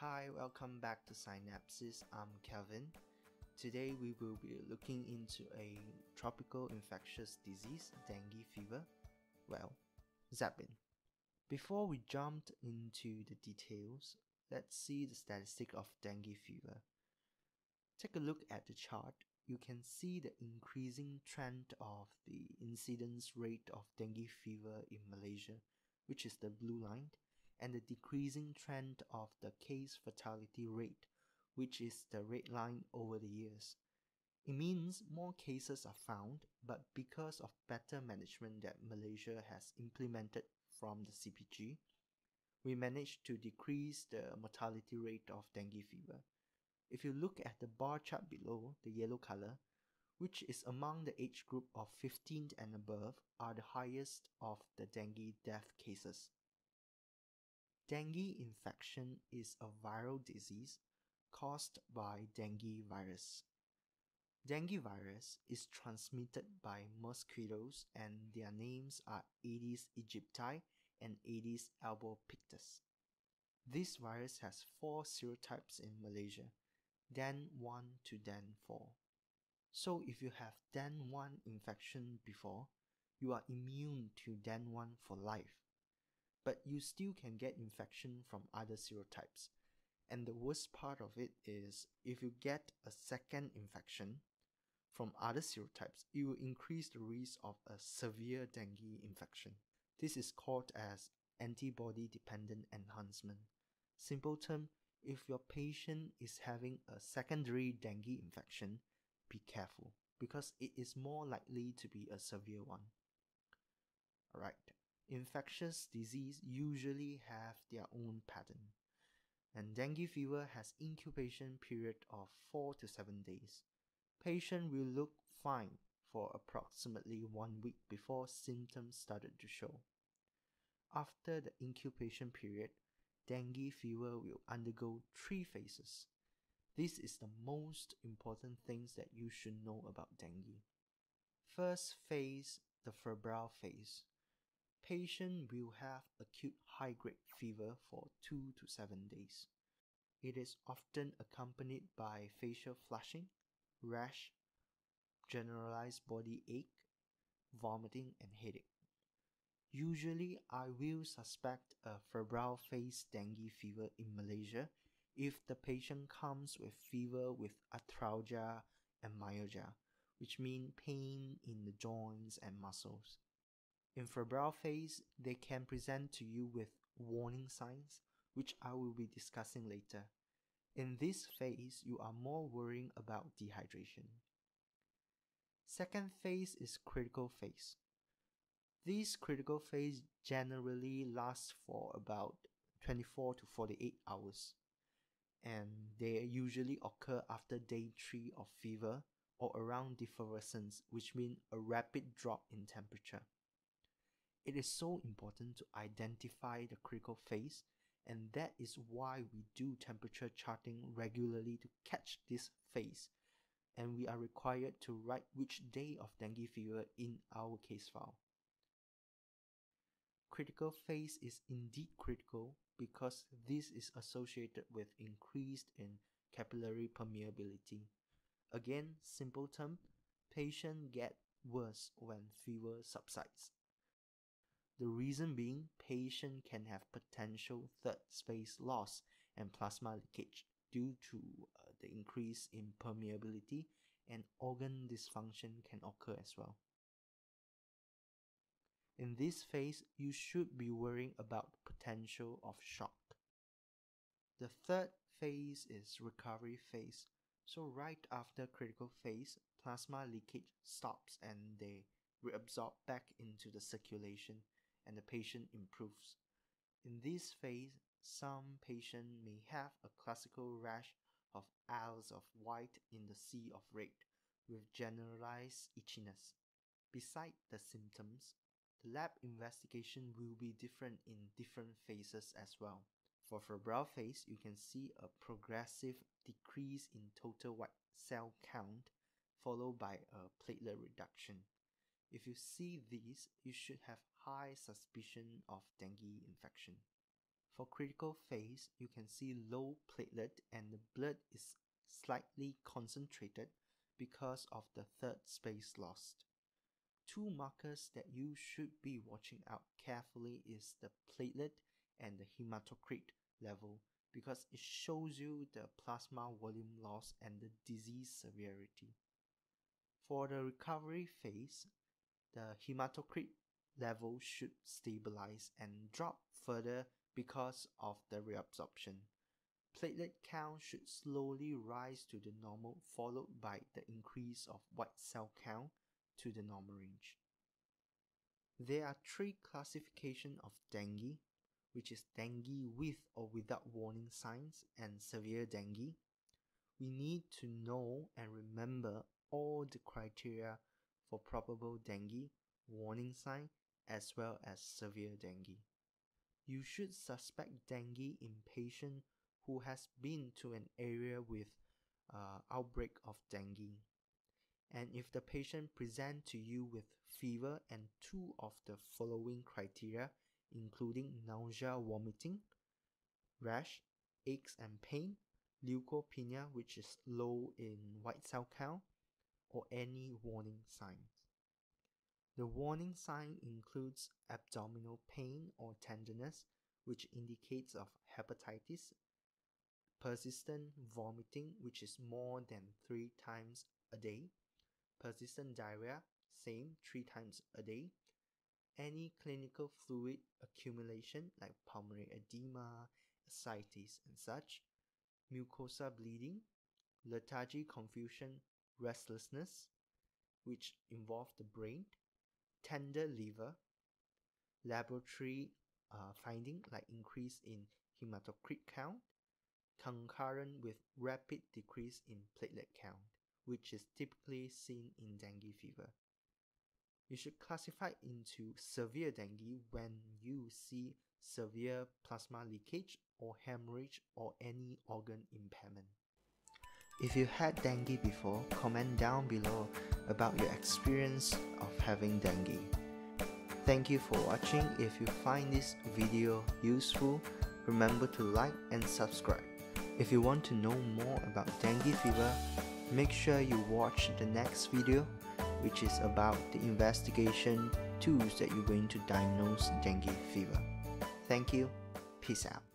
Hi, welcome back to Synapsis. I'm Kelvin. Today we will be looking into a tropical infectious disease, dengue fever. Well, zapping. Before we jumped into the details, let's see the statistic of dengue fever. Take a look at the chart. You can see the increasing trend of the incidence rate of dengue fever in Malaysia, which is the blue line, and the decreasing trend of the case fatality rate, which is the red line over the years. It means more cases are found, but because of better management that Malaysia has implemented from the CPG, we managed to decrease the mortality rate of dengue fever. If you look at the bar chart below, the yellow color, which is among the age group of 15 and above, are the highest of the dengue death cases. Dengue infection is a viral disease caused by dengue virus. Dengue virus is transmitted by mosquitoes, and their names are Aedes aegypti and Aedes albopictus. This virus has 4 serotypes in Malaysia, DEN1 to DEN4. So if you have DEN1 infection before, you are immune to DEN1 for life. But you still can get infection from other serotypes. And the worst part of it is, if you get a second infection from other serotypes, it will increase the risk of a severe dengue infection. This is called as antibody-dependent enhancement. Simple term, if your patient is having a secondary dengue infection, be careful, because it is more likely to be a severe one. Alright. Infectious disease usually have their own pattern, and dengue fever has incubation period of 4 to 7 days. Patient will look fine for approximately 1 week before symptoms started to show. After the incubation period, dengue fever will undergo 3 phases. This is the most important things that you should know about dengue. First phase, the febrile phase. Patient will have acute high-grade fever for 2 to 7 days. It is often accompanied by facial flushing, rash, generalized body ache, vomiting and headache. Usually, I will suspect a febrile phase dengue fever in Malaysia if the patient comes with fever with arthralgia and myalgia, which mean pain in the joints and muscles. In febrile phase, they can present to you with warning signs, which I will be discussing later. In this phase, you are more worrying about dehydration. Second phase is critical phase. This critical phase generally lasts for about 24 to 48 hours, and they usually occur after day 3 of fever or around effervescence, which means a rapid drop in temperature. It is so important to identify the critical phase, and that is why we do temperature charting regularly to catch this phase, and we are required to write which day of dengue fever in our case file. Critical phase is indeed critical because this is associated with increased in capillary permeability. Again, simple term, patient get worse when fever subsides. The reason being, patient can have potential third space loss and plasma leakage due to the increase in permeability, and organ dysfunction can occur as well. In this phase, you should be worrying about potential of shock. The third phase is recovery phase. So right after critical phase, plasma leakage stops and they reabsorb back into the circulation, and the patient improves. In this phase, some patient may have a classical rash of isles of white in the sea of red with generalized itchiness. Beside the symptoms, the lab investigation will be different in different phases as well. For febrile phase, you can see a progressive decrease in total white cell count followed by a platelet reduction. If you see these, you should have high suspicion of dengue infection. For critical phase, you can see low platelet and the blood is slightly concentrated because of the third space lost. Two markers that you should be watching out carefully is the platelet and the hematocrit level, because it shows you the plasma volume loss and the disease severity. For the recovery phase, the hematocrit level should stabilize and drop further because of the reabsorption. Platelet count should slowly rise to the normal, followed by the increase of white cell count to the normal range. There are three classifications of dengue, which is dengue with or without warning signs and severe dengue. We need to know and remember all the criteria for probable dengue, warning sign, as well as severe dengue. You should suspect dengue in patients who has been to an area with outbreak of dengue. And if the patient presents to you with fever and two of the following criteria, including nausea, vomiting, rash, aches and pain, leukopenia, which is low in white cell count, or any warning signs. The warning sign includes abdominal pain or tenderness, which indicates of hepatitis, persistent vomiting, which is more than 3 times a day, persistent diarrhea, same 3 times a day, any clinical fluid accumulation like pulmonary edema, ascites and such, mucosa bleeding, lethargy, confusion, restlessness, which involve the brain, tender liver, laboratory finding like increase in hematocrit count, concurrent with rapid decrease in platelet count, which is typically seen in dengue fever. You should classify into severe dengue when you see severe plasma leakage or hemorrhage or any organ impairment. If you had dengue before, comment down below about your experience of having dengue. Thank you for watching. If you find this video useful, remember to like and subscribe. If you want to know more about dengue fever, make sure you watch the next video, which is about the investigation tools that you're going to diagnose dengue fever. Thank you. Peace out.